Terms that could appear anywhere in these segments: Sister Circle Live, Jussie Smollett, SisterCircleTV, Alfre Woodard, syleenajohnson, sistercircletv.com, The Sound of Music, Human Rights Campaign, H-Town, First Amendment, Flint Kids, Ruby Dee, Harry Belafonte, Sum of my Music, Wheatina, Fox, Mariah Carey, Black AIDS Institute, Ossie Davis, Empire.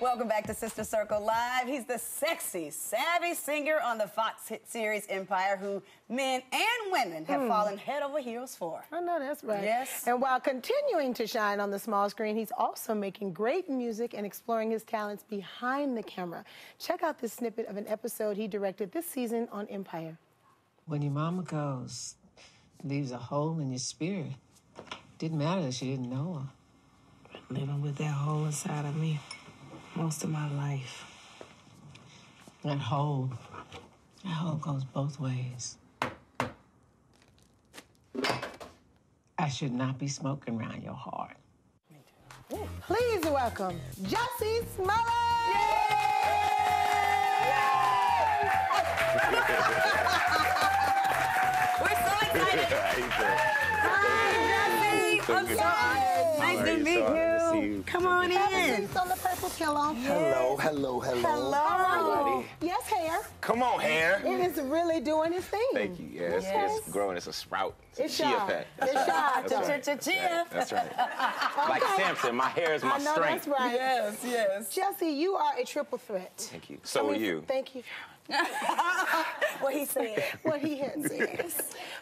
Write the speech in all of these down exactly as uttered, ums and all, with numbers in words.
Welcome back to Sister Circle Live. He's the sexy, savvy singer on the Fox hit series Empire, who men and women have mm. fallen head over heels for. I know that's right. Yes. And while continuing to shine on the small screen, he's also making great music and exploring his talents behind the camera. Check out this snippet of an episode he directed this season on Empire. When your mama goes, leaves a hole in your spirit. Didn't matter that you didn't know her. Living with that hole inside of me. Most of my life. That hole, that hole goes both ways. I should not be smoking around your heart. Please welcome Jussie Smollett! Yay! We're so excited. Hi, Jussie. I'm sorry. Nice to meet you. Come on in. On the purple pillow. Yes. Hello, hello, hello. Hello. Yes, hair. Come on, hair. It is really doing its thing. Thank you. Yeah, it's, yes, it's growing. It's a sprout. It's, it's a chia pet. It's chia. Chia, chia. That's right. Like Samson, my hair is my I know strength. That's right. Yes, yes. Jussie, you are a triple threat. Thank you. So I mean, are you. Thank you. What he said. What he had said.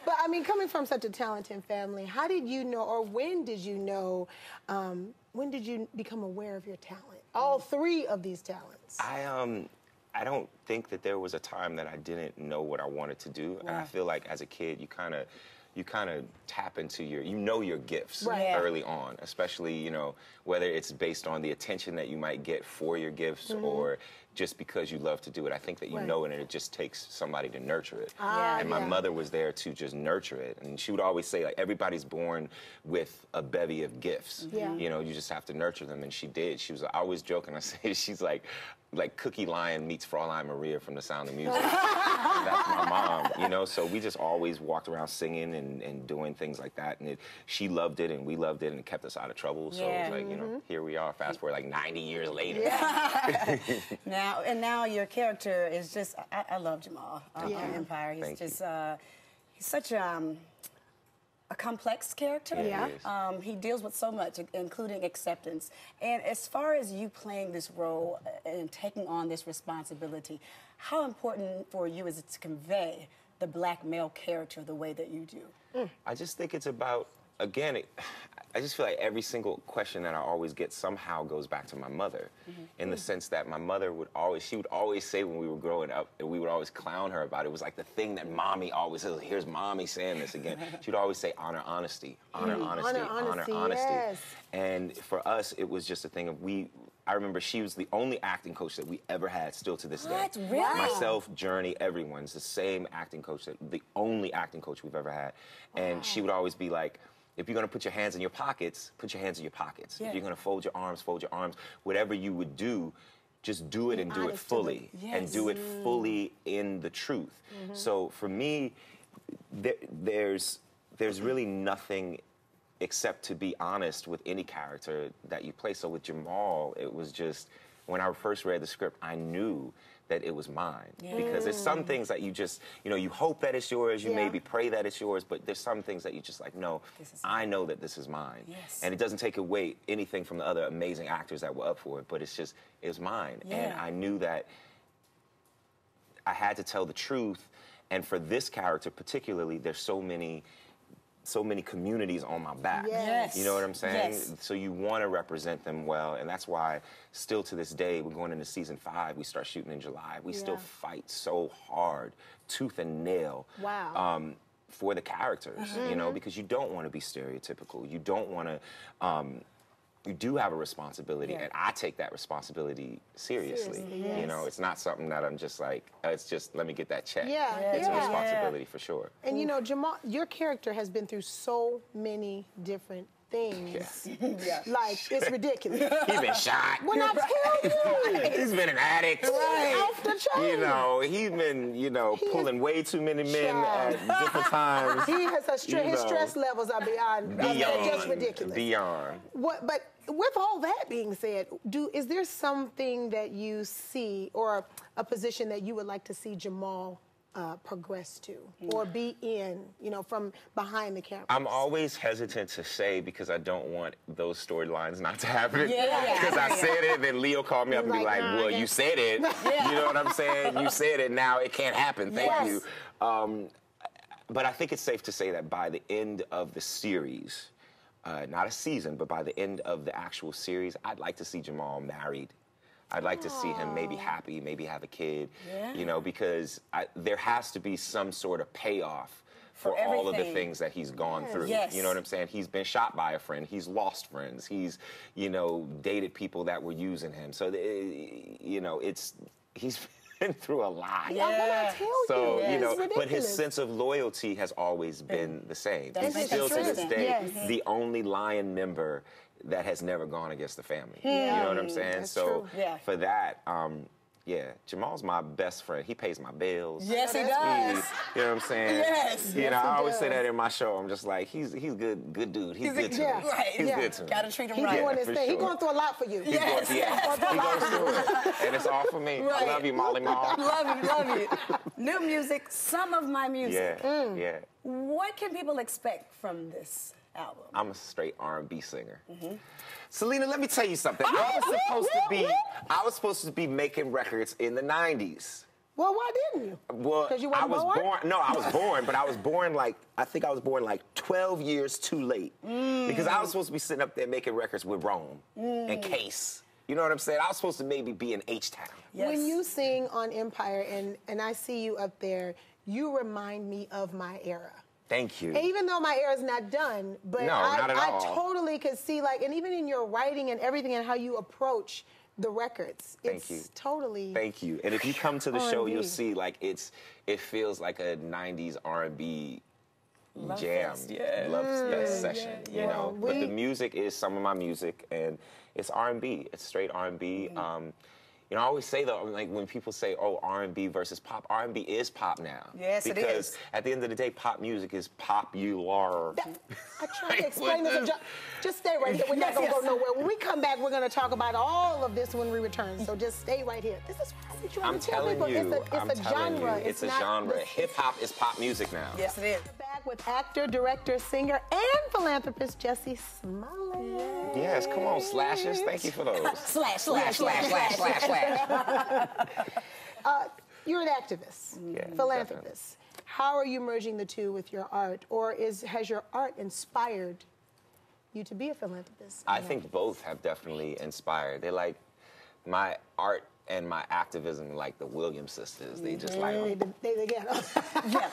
But I mean, coming from such a talented family, how did you know, or when did you know? Um, When did you become aware of your talent? All three of these talents. I um, I don't think that there was a time that I didn't know what I wanted to do, wow. and I feel like as a kid, you kind of, you kind of tap into your, you know, your gifts right. early on, especially you know whether it's based on the attention that you might get for your gifts mm-hmm. or just because you love to do it. I think that you right. know it, and it just takes somebody to nurture it. Ah, and my yeah. mother was there to just nurture it. And she would always say, like, everybody's born with a bevy of gifts. Yeah. You know, you just have to nurture them, and she did. She was I always joking. I say, she's like, like Cookie Lion meets Fraulein Maria from The Sound of Music. That's my mom, you know? So we just always walked around singing and, and doing things like that. And it, she loved it, and we loved it, and it kept us out of trouble. So yeah. it was like, you know, here we are, fast forward like ninety years later. Yeah. Now, and now your character is just, I, I love Jamal on yeah. Empire. He's Thank just, uh, he's such um, a complex character. Yeah. yeah. Um, he deals with so much, including acceptance. And as far as you playing this role and taking on this responsibility, how important for you is it to convey the black male character the way that you do? Mm. I just think it's about, again, it, I just feel like every single question that I always get somehow goes back to my mother, mm-hmm. in the mm-hmm. sense that my mother would always, she would always say when we were growing up, and we would always clown her about it. It was like the thing that mommy always says, here's mommy saying this again. She would always say, honor honesty, honor mm-hmm. honesty, honor honesty. Honor, honesty. Yes. And for us, it was just a thing of we, I remember she was the only acting coach that we ever had still to this what? day. Really? Myself, Journey, everyone's the same acting coach, that, the only acting coach we've ever had. And wow. she would always be like, if you're going to put your hands in your pockets, put your hands in your pockets. Yeah. If you're going to fold your arms, fold your arms. Whatever you would do, just do it and do it fully. Yes. And do it fully in the truth. Mm-hmm. So for me, there, there's, there's really nothing except to be honest with any character that you play. So with Jamal, it was just, when I first read the script, I knew that it was mine. Yeah. Because there's some things that you just, you know, you hope that it's yours, you yeah. maybe pray that it's yours, but there's some things that you just like, no, I know that this is mine. Yes. And it doesn't take away anything from the other amazing actors that were up for it, but it's just, it was mine. Yeah. And I knew that I had to tell the truth, and for this character particularly, there's so many, so many communities on my back. Yes. You know what I'm saying? Yes. So you want to represent them well, and that's why still to this day, we're going into season five, we start shooting in July. We yeah. still fight so hard, tooth and nail. Wow. Um, for the characters, mm-hmm. you know, because you don't want to be stereotypical. You don't want to, um, you do have a responsibility, yeah. and I take that responsibility seriously. seriously yes. You know, it's not something that I'm just like, it's just, let me get that check. Yeah, yeah. It's yeah. a responsibility yeah. for sure. And you know, Jamal, your character has been through so many different things. Yeah. yeah. Like, it's ridiculous. He's been shot. When I tell you. He's been an addict. Right. Off the chain. You know, he's been, you know, he pulling way too many men child. at different times. He has a stre his know. stress levels are beyond, beyond uh, just ridiculous. Beyond. What, but with all that being said, do is there something that you see or a, a position that you would like to see Jamal uh, progress to or be in, you know, from behind the camera? I'm always hesitant to say because I don't want those storylines not to happen. Yeah. Because I said it, then Leo called me up and be like, well, you said it. You know what I'm saying? You said it, now it can't happen. Thank yes. you. Um, but I think it's safe to say that by the end of the series, uh, not a season, but by the end of the actual series, I'd like to see Jamal married. I'd like Aww. to see him maybe happy, maybe have a kid, yeah. you know, because I, there has to be some sort of payoff for, for all of the things that he's gone yes. through. Yes. You know what I'm saying? He's been shot by a friend. He's lost friends. He's, you know, dated people that were using him. So, they, you know, it's, he's been through a lot. Yeah. So, yes. you know, but his sense of loyalty has always been the same. That's he's still to this day yes. the only Lion member that has never gone against the family. Yeah. You know what I'm saying? That's so yeah. for that, um, yeah, Jamal's my best friend. He pays my bills. Yes, he does. He, you know what I'm saying? Yes. You yes, know, I always does. say that in my show. I'm just like, he's he's good, good dude. He's, he's good a, to yeah. me. Right. He's yeah. good to me. Gotta treat him he's right. He's doing yeah, his thing. Sure. He's going through a lot for you. He's yes. going, yeah. He's going through it. And it's all for me. Right. I love you, Molly Mall. Love you, love you. New music, Some of My Music. Yeah. Mm. yeah. What can people expect from this album? I'm a straight R and B singer. Mm-hmm. Selena, let me tell you something. Oh, I was supposed to be, I was supposed to be making records in the nineties. Well, why didn't you? Well, because you weren't born? born. No, I was born, but I was born like I think I was born like twelve years too late. Mm. Because I was supposed to be sitting up there making records with Rome mm. and Case. You know what I'm saying? I was supposed to maybe be in H-Town. Yes. When you sing on Empire and and I see you up there, you remind me of my era. Thank you. And even though my era's not done, but no, I, not at I all. totally could see, like, and even in your writing and everything and how you approach the records, Thank it's you. totally... Thank you. And if you come to the show, you'll see, like, it's it feels like a nineties R and B jam, fest. yeah, love mm, yeah, session, yeah, you yeah. know? We, but the music is Some of My Music, and it's R and B. It's straight R and B. Mm. Um, You know, I always say, though, like, when people say, oh, R and B versus pop, R and B is pop now. Yes, it is. Because at the end of the day, pop music is popular. That, I try like, to explain this. Just, just stay right here. We're not going to go nowhere. When we come back, we're going to talk about all of this when we return. So just stay right here. This is what I was trying to tell people. It's a, it's I'm a telling genre. you, it's, it's a genre. Hip-hop is pop music now. Yes, it is. We're back with actor, director, singer, and philanthropist Jussie Smollett. Yes, come on, slashes. Thank you for those. slash, slash, slash, slash, slash, slash. uh, you're an activist, yeah, philanthropist. Definitely. How are you merging the two with your art? Or is has your art inspired you to be a philanthropist? I think both have definitely inspired. They're like, my art and my activism, like the Williams sisters. They just like... Oh. They, they, they get yeah.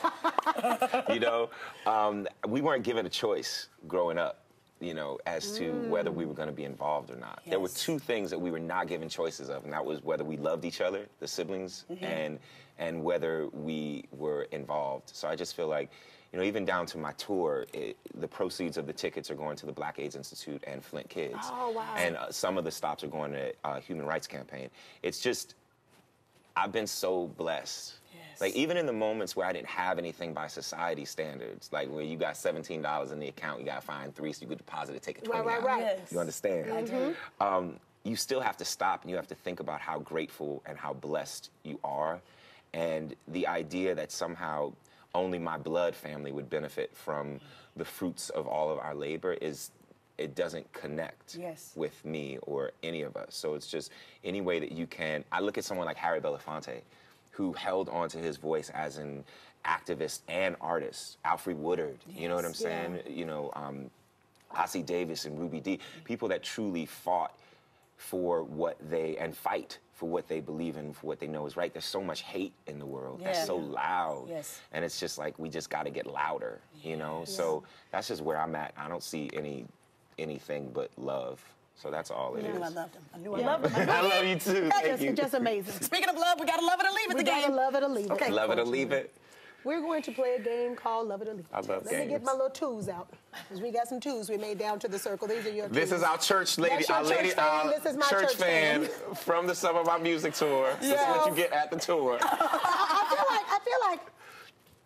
You know, um, we weren't given a choice growing up, you know, as to mm. whether we were going to be involved or not. Yes. There were two things that we were not given choices of, and that was whether we loved each other, the siblings, mm-hmm. and and whether we were involved. So I just feel like, you know, even down to my tour, it, the proceeds of the tickets are going to the Black AIDS Institute and Flint Kids. Oh, wow. And uh, some of the stops are going to uh, Human Rights Campaign. It's just, I've been so blessed. Like, even in the moments where I didn't have anything by society standards, like where you got seventeen dollars in the account, you got to find three, so you could deposit a ticket, twenty dollars. Right, right, right. Yes. You understand? Mm-hmm. um, you still have to stop and you have to think about how grateful and how blessed you are. And the idea that somehow only my blood family would benefit from the fruits of all of our labor is... it doesn't connect yes. with me or any of us. So it's just any way that you can... I look at someone like Harry Belafonte, who held on to his voice as an activist and artist. Alfre Woodard, yes, you know what I'm saying? Yeah. You know, um, Ossie Davis and Ruby Dee, people that truly fought for what they, and fight for what they believe in, for what they know is right. There's so much hate in the world yeah. that's so loud. Yes. And it's just like, we just gotta get louder, you know? Yes. So that's just where I'm at. I don't see any anything but love. So that's all it yeah. is. I love them. I knew I yeah. loved them. I love you too. Thank you. Just amazing. Speaking of love, we gotta love it or leave it. We the gotta game. love it or leave it. Okay. Love it or leave it. We're going to play a game called Love It or Leave It. I love Let games. me get my little twos out. Because we got some twos we made down to the circle. These are your twos. This is our church lady. That's your our church lady, fan. Our this is my church, church fan, fan from the Sum of My Music tour. Yes. This is what you get at the tour. I, I feel like I feel like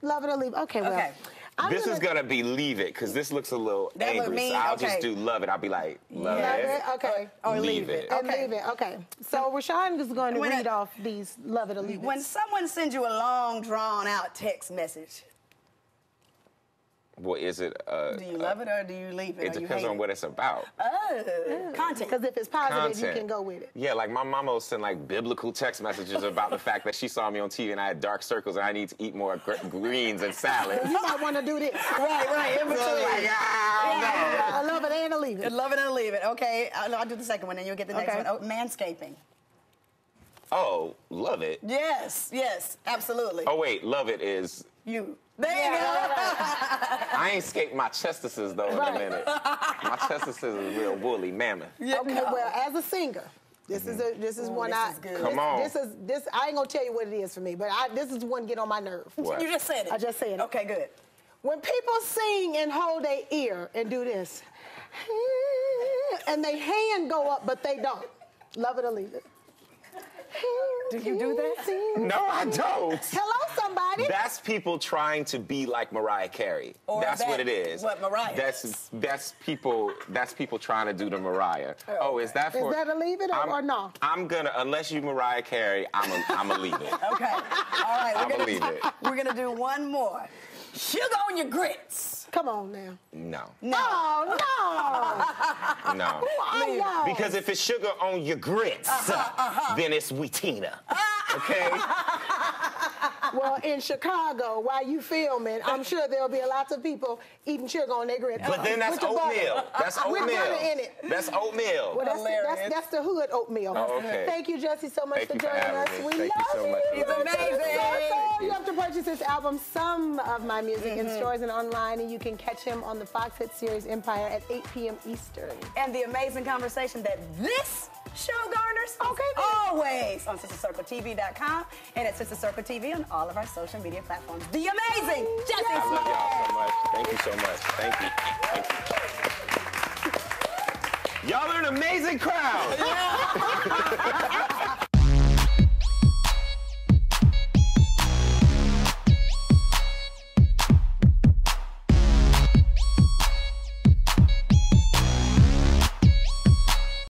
Love It or Leave It. Okay, well. Okay. I'm this gonna, is gonna be leave it, because this looks a little angry. Mean, so I'll okay. just do love it. I'll be like, love yeah. it. Okay. Or leave, leave it. it. Okay. And leave it. Okay. So Rashawn is going to when read I, off these love it or leave when it. When someone sends you a long, drawn-out text message, well, is it? Uh, do you love uh, it or do you leave it? It depends on what it's about. Oh, yeah. Content. Because if it's positive, content. You can go with it. Yeah, like my mama will send like biblical text messages about the fact that she saw me on T V and I had dark circles and I need to eat more gr greens and salad. You might want to do this. Right, right. It was so like, ah, yeah, no. I love it and I leave it. I love it and I leave it. Okay, I'll, I'll do the second one and you'll get the next okay. one. Oh, manscaping. Oh, love it. Yes, yes, absolutely. Oh wait, love it is you. There yeah, you go. Right, right. I ain't scaped my chestises, though, in right. a minute. My chestises is real woolly mammoth. Yeah, okay, no. Well, as a singer, this mm-hmm. is a, this is Ooh, one this I... Is good. Come this, on. This is, this, I ain't gonna tell you what it is for me, but I, this is one get on my nerve. What? You just said it. I just said it. Okay, good. When people sing and hold their ear and do this, and they hand go up, but they don't. Love it or leave it. Do you do that? No, I don't. Hello, somebody. That's people trying to be like Mariah Carey. Or that's that, what it is. What Mariah? That's that's people. That's people trying to do the Mariah. Oh, oh is that for? Is that a leave it or, or no? I'm gonna unless you Mariah Carey, I'm a, I'm a leave it. Okay. All right. We're I'm gonna leave it. We're gonna do one more. Sugar on your grits. Come on now. No. No. Oh, no. No. Who are you? Because if it's sugar on your grits, uh-huh, uh-huh. then it's Wheatina. Okay? Well, in Chicago, while you filming, I'm sure there'll be a lot of people eating sugar on their grits. But then that's oatmeal. That's oatmeal. With butter in it. That's oatmeal. Well, that's, the, that's, that's the hood oatmeal. Oh, okay. Thank you, Jussie, so much for joining us. We love you. He's amazing. You have to purchase his album, Sum of My Music, mm-hmm. in stores and online, and you can catch him on the Fox hit series Empire at eight p m Eastern. And the amazing conversation that this show garners okay, always on sister circle t v dot com and at Sister Circle T V on all of our social media platforms. The amazing Jussie Smollett. I love y'all so much. Thank you so much. Thank you. Thank you. Y'all are an amazing crowd.